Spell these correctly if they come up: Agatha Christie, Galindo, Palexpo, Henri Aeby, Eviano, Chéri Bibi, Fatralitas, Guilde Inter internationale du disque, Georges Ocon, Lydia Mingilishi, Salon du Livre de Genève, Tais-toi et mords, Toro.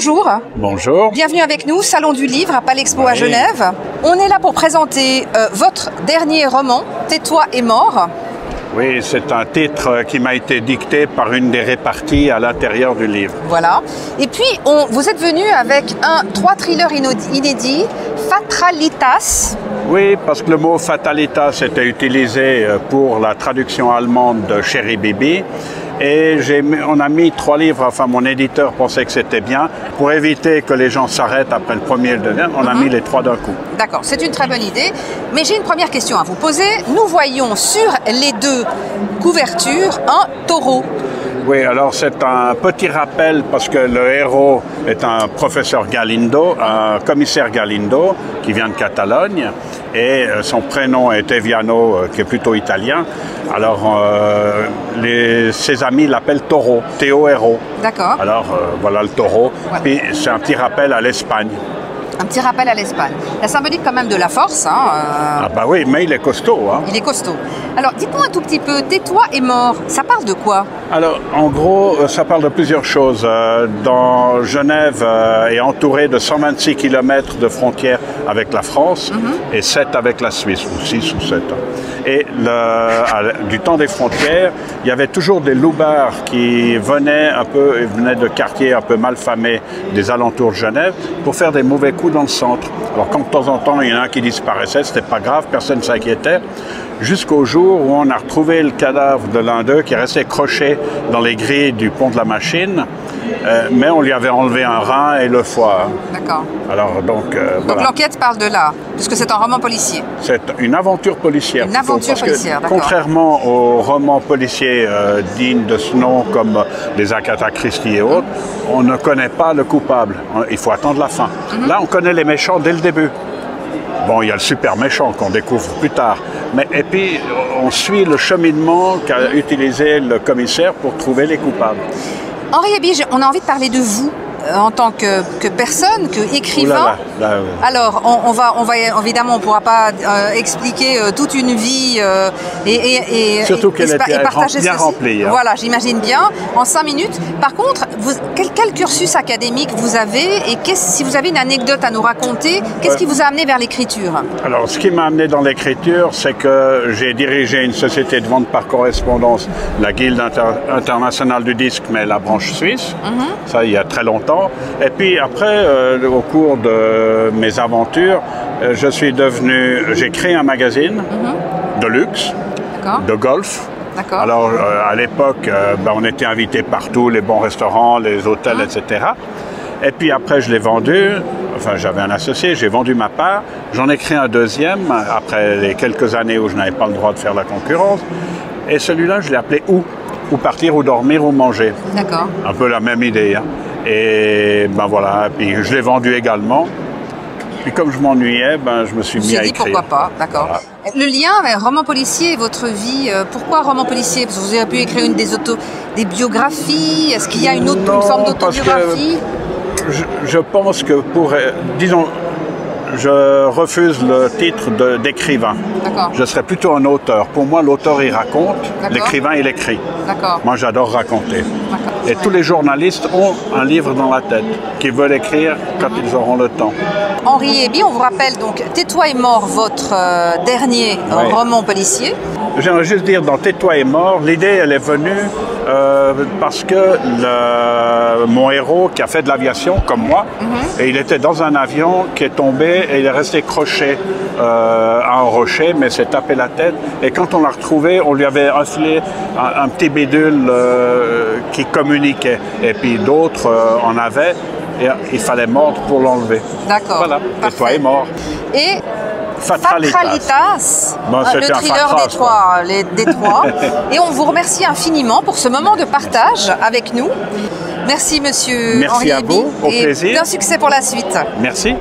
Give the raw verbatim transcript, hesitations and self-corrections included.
bonjour. Bonjour. Bienvenue avec nous, Salon du Livre à Palexpo oui. à Genève. On est là pour présenter euh, votre dernier roman, Tais-toi et mords. Oui, c'est un titre qui m'a été dicté par une des réparties à l'intérieur du livre. Voilà. Et puis, on, vous êtes venu avec un, trois thrillers inédits, Fatralitas. Oui, parce que le mot Fatralitas était utilisé pour la traduction allemande de Chéri Bibi. Et on a mis trois livres, enfin mon éditeur pensait que c'était bien, pour éviter que les gens s'arrêtent après le premier et le deuxième, on mm-hmm. a mis les trois d'un coup. D'accord, c'est une très bonne idée, mais j'ai une première question à vous poser. Nous voyons sur les deux couvertures un taureau. Oui, alors c'est un petit rappel parce que le héros est un professeur Galindo, un commissaire Galindo qui vient de Catalogne et son prénom est Eviano qui est plutôt italien. Alors euh, les, ses amis l'appellent Toro, T O R O. D'accord. Alors euh, voilà le taureau. Voilà. Puis c'est un petit rappel à l'Espagne. Un petit rappel à l'Espagne. La symbolique quand même de la force. Hein, euh... Ah bah oui, mais il est costaud. Hein. Il est costaud. Alors, dites-moi un tout petit peu, Tais-toi et mords, ça parle de quoi? Alors, en gros, ça parle de plusieurs choses. Dans Genève est entourée de cent vingt-six kilomètres de frontières avec la France mm-hmm. et sept avec la Suisse, ou six ou sept. Et le, du temps des frontières, il y avait toujours des loupards qui venaient un peu, venaient de quartiers un peu malfamés des alentours de Genève pour faire des mauvais coups dans le centre. Alors quand de temps en temps il y en a un qui disparaissait, c'était pas grave, personne ne s'inquiétait, jusqu'au jour où on a retrouvé le cadavre de l'un d'eux qui restait croché dans les grilles du pont de la machine, euh, mais on lui avait enlevé un rein et le foie. D'accord. Alors donc euh, donc l'enquête voilà. parle de là, puisque c'est un roman policier. C'est une aventure policière. Une aventure plutôt, policière, d'accord. Contrairement aux romans policiers euh, dignes de ce nom, comme les Agatha Christie et autres, mmh. on ne connaît pas le coupable. Il faut attendre la fin. Mmh. Là, on connaît les méchants dès le début. Bon, il y a le super méchant qu'on découvre plus tard. Mais, et puis, on suit le cheminement qu'a utilisé le commissaire pour trouver les coupables. Henri Aeby, on a envie de parler de vous euh, en tant que, que personne, que écrivain. Là là, là, oui. Alors, on, on, va, on va, évidemment, on ne pourra pas euh, expliquer euh, toute une vie euh, et, et, et, surtout qu'elle était bien remplie. Hein. Voilà, j'imagine bien, en cinq minutes. Par contre, vous, quel, quel cursus académique vous avez et si vous avez une anecdote à nous raconter, qu'est-ce euh, qui vous a amené vers l'écriture? Alors, ce qui m'a amené dans l'écriture, c'est que j'ai dirigé une société de vente par correspondance, la Guilde Inter internationale du disque, mais la branche suisse, mm-hmm. ça il y a très longtemps. Et puis après, euh, au cours de mes aventures, euh, je suis devenu, j'ai créé un magazine mm-hmm. de luxe, de golf. Alors, euh, à l'époque, euh, ben, on était invités partout, les bons restaurants, les hôtels, mmh. et cetera. Et puis après, je l'ai vendu, enfin, j'avais un associé, j'ai vendu ma part. J'en ai créé un deuxième, après les quelques années où je n'avais pas le droit de faire la concurrence. Et celui-là, je l'ai appelé « Où ?» Ou partir, ou dormir, ou manger. D'accord. Un peu la même idée. Hein. Et ben voilà, puis je l'ai vendu également. Puis comme je m'ennuyais, ben, je me suis mis à écrire. Pourquoi pas, d'accord. Voilà. Le lien avec roman policier et votre vie, euh, pourquoi roman policier? Parce que vous avez pu écrire une des, auto, des biographies, est-ce qu'il y a une autre non, une forme d'autobiographie? Je, je pense que pour... Euh, disons, je refuse le titre d'écrivain. Je serais plutôt un auteur. Pour moi, l'auteur, il raconte, l'écrivain, il écrit. Moi, j'adore raconter. Et ouais. tous les journalistes ont un livre dans la tête qu'ils veulent écrire quand mm-hmm. ils auront le temps. Henri Aeby, on vous rappelle donc Tais-toi et mords, votre euh, dernier oui. roman policier. J'aimerais juste dire dans Tais-toi et mords, l'idée, elle est venue euh, parce que le, mon héros qui a fait de l'aviation, comme moi, mm-hmm. et il était dans un avion qui est tombé et il est resté croché euh, à un rocher, mais s'est tapé la tête. Et quand on l'a retrouvé, on lui avait infilé un, un petit bidule euh, qui communiquait et puis d'autres euh, en avaient et il fallait mordre pour l'enlever. D'accord. Voilà, Tais-toi et mords. Et Fatralitas, Fatralitas bon, le thriller des trois, les, des trois. Et on vous remercie infiniment pour ce moment de partage avec nous. Merci monsieur Henri Aeby. Merci à vous, au plaisir. Et plein succès pour la suite. Merci.